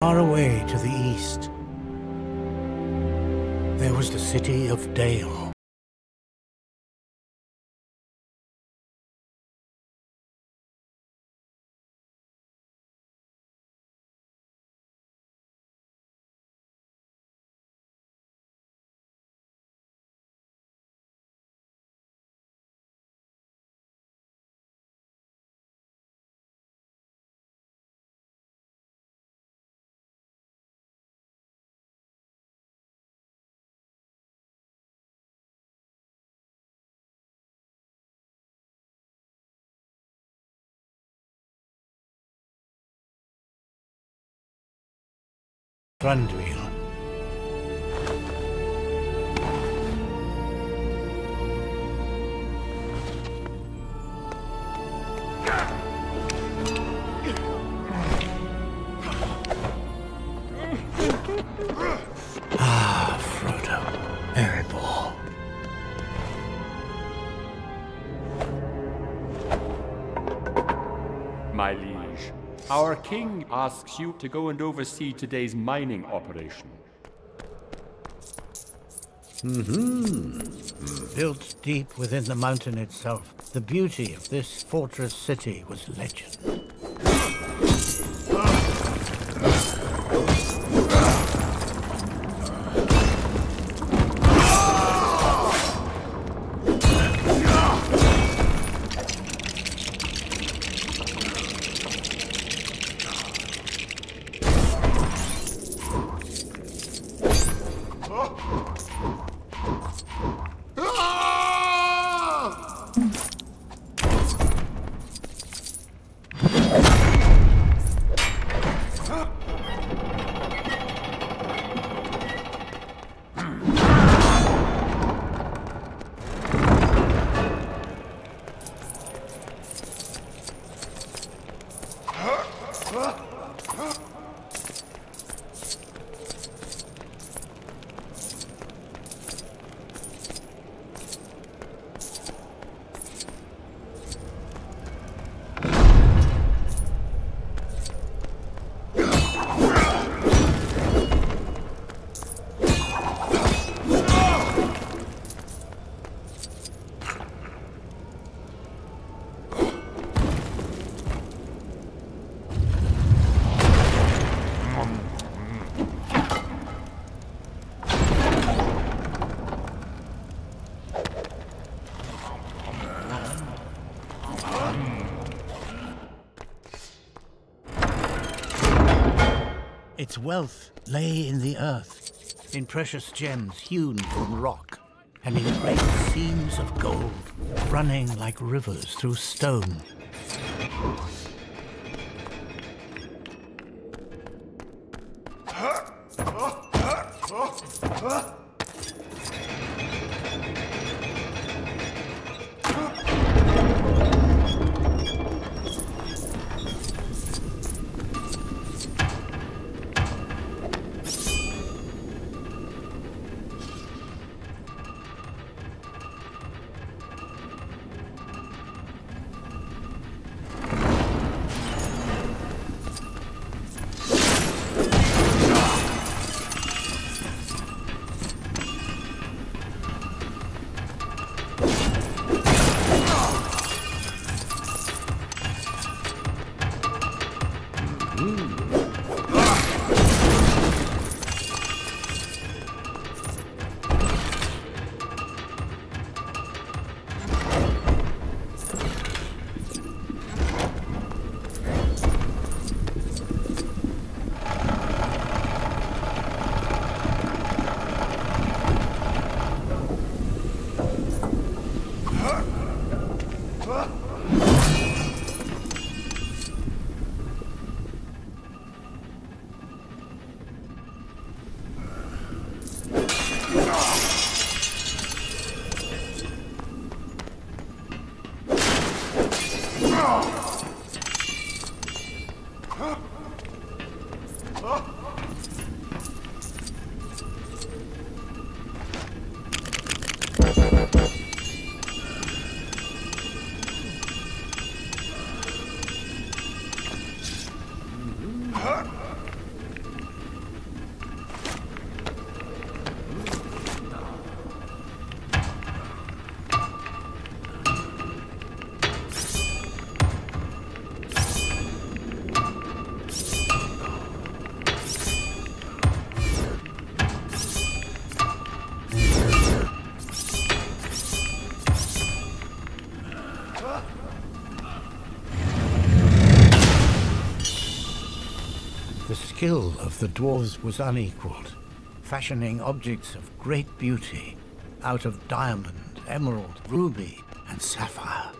Far away to the east, there was the city of Dale. Thranduil. Ah, Frodo. Erebor. My liege. Our king asks you to go and oversee today's mining operation. Built deep within the mountain itself, the beauty of this fortress city was legend. Its wealth lay in the earth, in precious gems hewn from rock, and in great seams of gold, running like rivers through stone. skill of the dwarves was unequaled, fashioning objects of great beauty out of diamond, emerald, ruby, and sapphire.